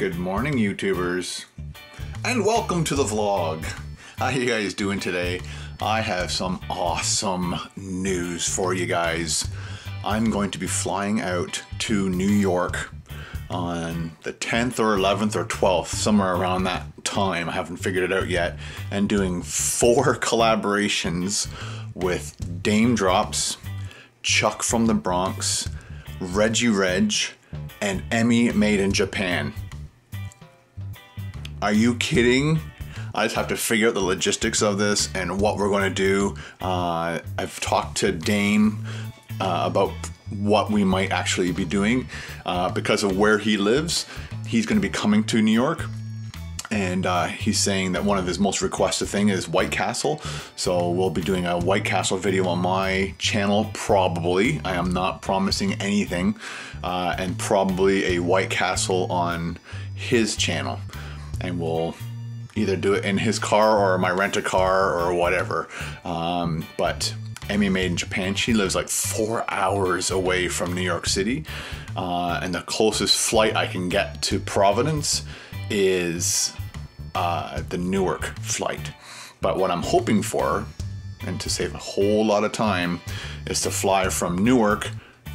Good morning, YouTubers, and welcome to the vlog. How you guys doing today? I have some awesome news for you guys. I'm going to be flying out to New York on the 10th or 11th or 12th, somewhere around that time. I haven't figured it out yet. And doing 4 collaborations with Dame Drops, Chuck from the Bronx, Reggie Reg, and Emmy Made in Japan. Are you kidding? I just have to figure out the logistics of this and what we're going to do. I've talked to Dane about what we might actually be doing because of where he lives. He's going to be coming to New York, and he's saying that one of his most requested thing is White Castle. So we'll be doing a White Castle video on my channel, probably. I am not promising anything, and probably a White Castle on his channel. And we'll either do it in his car or my rent-a-car or whatever. But Emmy Made in Japan, she lives like 4 hours away from New York City. And the closest flight I can get to Providence is the Newark flight. But what I'm hoping for, and to save a whole lot of time, is to fly from Newark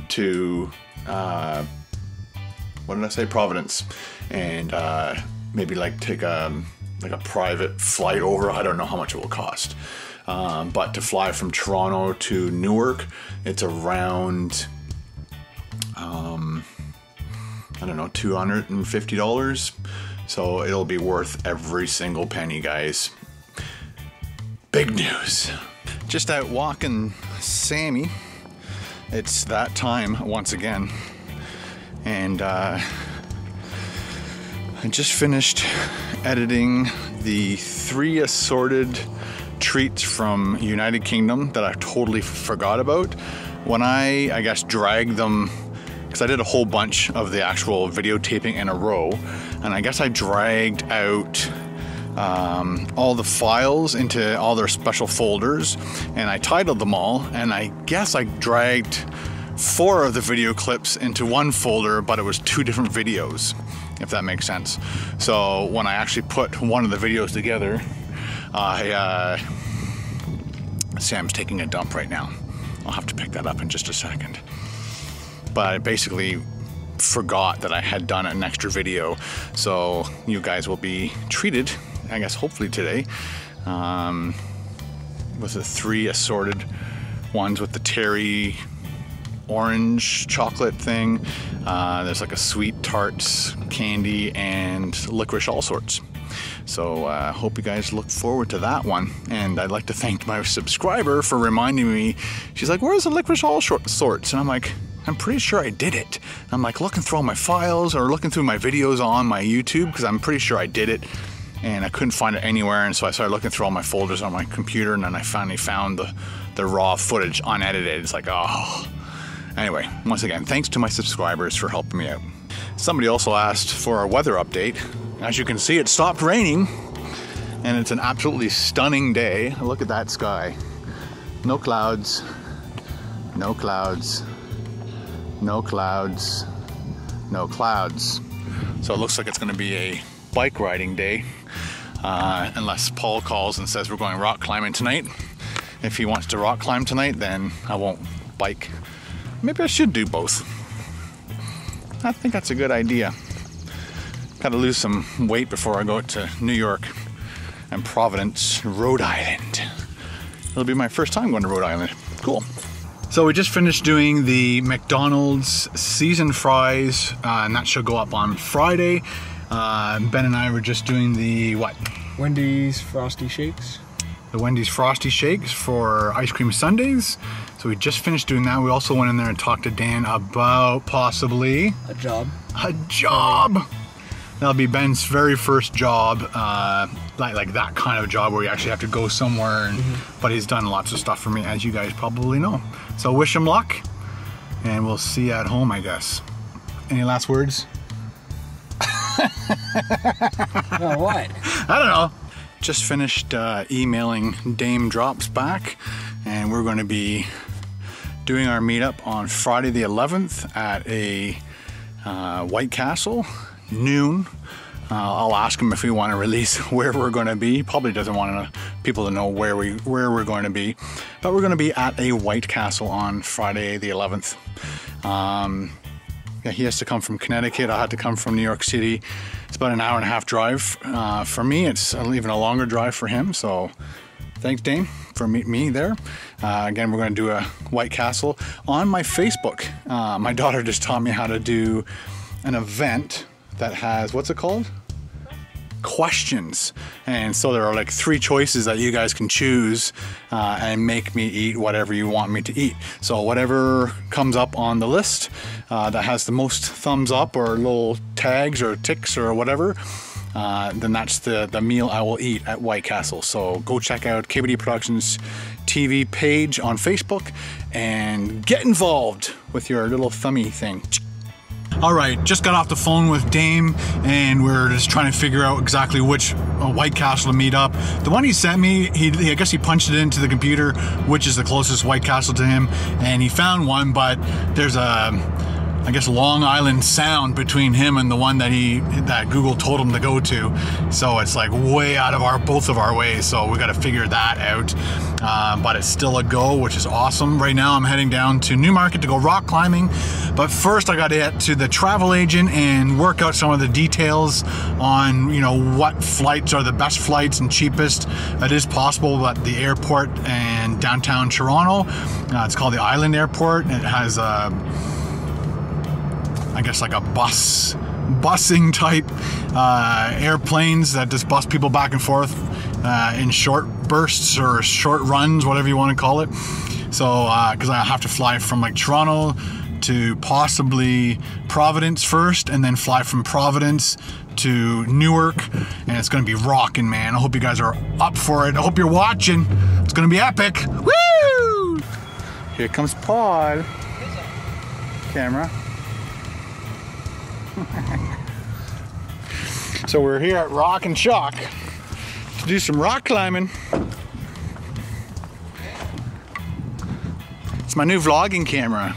to, what did I say, Providence. And maybe like take a private flight over. I don't know how much it will cost. But to fly from Toronto to Newark, it's around, I don't know, $250. So it'll be worth every single penny, guys. Big news. Just out walking Sammy. It's that time once again. And I just finished editing the 3 assorted treats from United Kingdom that I totally forgot about. When I guess, dragged them, because I did a whole bunch of the actual videotaping in a row, and I guess I dragged out all the files into all their special folders, and I titled them all, and I guess I dragged 4 of the video clips into one folder, but it was 2 different videos, if that makes sense. So when I actually put one of the videos together, Sam's taking a dump right now. I'll have to pick that up in just a second. But I basically forgot that I had done an extra video. So you guys will be treated, I guess hopefully today, with the 3 assorted ones with the terry orange chocolate thing. There's like a sweet tarts, candy, and licorice all sorts. So I hope you guys look forward to that one. And I'd like to thank my subscriber for reminding me. She's like, where's the licorice all sorts? And I'm like, I'm pretty sure I did it. And I'm like looking through all my files or looking through my videos on my YouTube, because I'm pretty sure I did it. And I couldn't find it anywhere. And so I started looking through all my folders on my computer, and then I finally found the raw footage unedited. It's like, oh. Anyway, once again, thanks to my subscribers for helping me out. Somebody also asked for a weather update. As you can see, it stopped raining, and it's an absolutely stunning day. Look at that sky. No clouds, no clouds, no clouds, no clouds. So it looks like it's gonna be a bike riding day, unless Paul calls and says we're going rock climbing tonight. If he wants to rock climb tonight, then I won't bike. Maybe I should do both. I think that's a good idea. Gotta lose some weight before I go to New York and Providence, Rhode Island. It'll be my first time going to Rhode Island. Cool. So we just finished doing the McDonald's seasoned fries, and that should go up on Friday. Ben and I were just doing the what? Wendy's Frosty Shakes. The Wendy's Frosty Shakes for ice cream sundaes. So we just finished doing that. We also went in there and talked to Dan about possibly a job. A job! That'll be Ben's very first job, like that kind of job where you actually have to go somewhere. And, but he's done lots of stuff for me, as you guys probably know. So wish him luck, and we'll see you at home, I guess. Any last words? Oh, what? I don't know. Just finished emailing Dame Drops back, and we're going to be doing our meetup on Friday the 11th at a White Castle noon. I'll ask him if we want to release where we're going to be. He probably doesn't want people to know where we're going to be, but we're going to be at a White Castle on Friday the 11th. Yeah, he has to come from Connecticut. I had to come from New York City. It's about an hour-and-a-half drive for me. It's even a longer drive for him. So thanks, Dane, for meeting me there. Again, we're going to do a White Castle on my Facebook. My daughter just taught me how to do an event that has, what's it called? Questions. And so there are like 3 choices that you guys can choose and make me eat whatever you want me to eat. So whatever comes up on the list that has the most thumbs up or little tags or ticks or whatever, then that's the meal I will eat at White Castle. So go check out KBD Productions TV page on Facebook and get involved with your little thummy thing. All right, just got off the phone with Dame and we're just trying to figure out exactly which White Castle to meet up. The one he sent me, I guess he punched it into the computer, which is the closest White Castle to him, and he found one, but there's a, I guess, Long Island Sound between him and the one that that Google told him to go to. So it's like way out of both of our ways. So we got to figure that out. But it's still a go, which is awesome. Right now I'm heading down to Newmarket to go rock climbing. But first I got to get to the travel agent and work out some of the details on, you know, what flights are the best flights and cheapest. It is possible at the airport in downtown Toronto. It's called the Island Airport. It has I guess like a busing type airplanes that just bus people back and forth in short bursts or short runs, whatever you want to call it. So, because I have to fly from like Toronto to possibly Providence first, and then fly from Providence to Newark, and it's gonna be rocking, man. I hope you guys are up for it. I hope you're watching. It's gonna be epic. Woo! Here comes Paul. Camera. So we're here at Rock and Chalk to do some rock climbing. It's my new vlogging camera.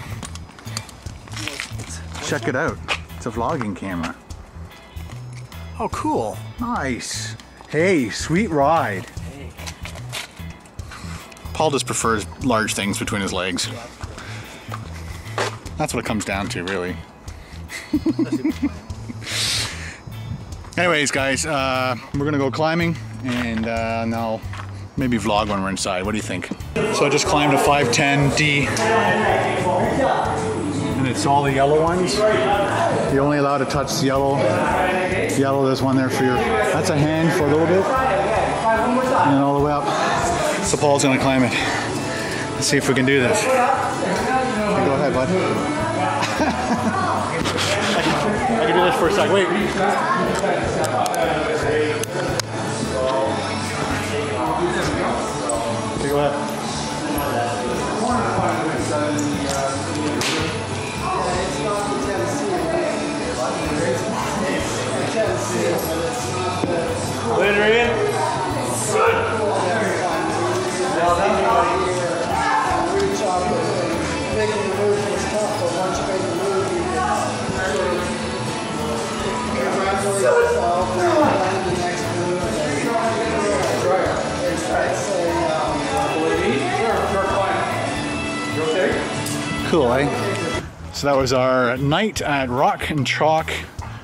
Check it out. It's a vlogging camera. Oh, cool. Nice. Hey, sweet ride. Paul just prefers large things between his legs. That's what it comes down to, really. Anyways, guys, we're gonna go climbing and now maybe vlog when we're inside. What do you think? So I just climbed a 510D, and it's all the yellow ones. You're only allowed to touch the yellow. There's one there for your, that's a hand for a little bit, and then all the way up. So Paul's gonna climb it. Let's see if we can do this. Go ahead, bud. I can do this for a second. Wait. Take a left. Later in. Cool, eh? So that was our night at Rock and Chalk.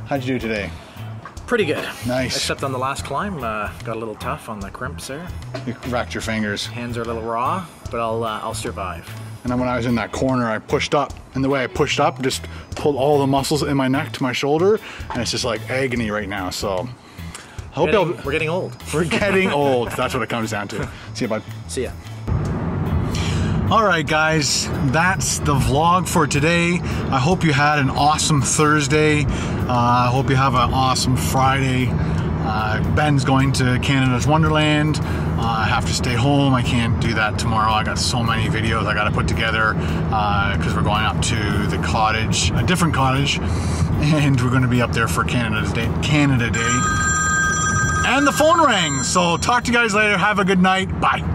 How'd you do today? Pretty good. Nice. Except on the last climb, got a little tough on the crimps there. You racked your fingers. Hands are a little raw, but I'll survive. And then when I was in that corner, I pushed up. And the way I pushed up just pulled all the muscles in my neck to my shoulder. And it's just like agony right now, so. We're getting old. We're getting old. That's what it comes down to. See ya, bud. See ya. Alright guys, that's the vlog for today. I hope you had an awesome Thursday. I hope you have an awesome Friday. Ben's going to Canada's Wonderland. I have to stay home. I can't do that tomorrow. I got so many videos I got to put together because we're going up to the cottage, a different cottage, and we're going to be up there for Canada Day. And the phone rang. So talk to you guys later. Have a good night. Bye.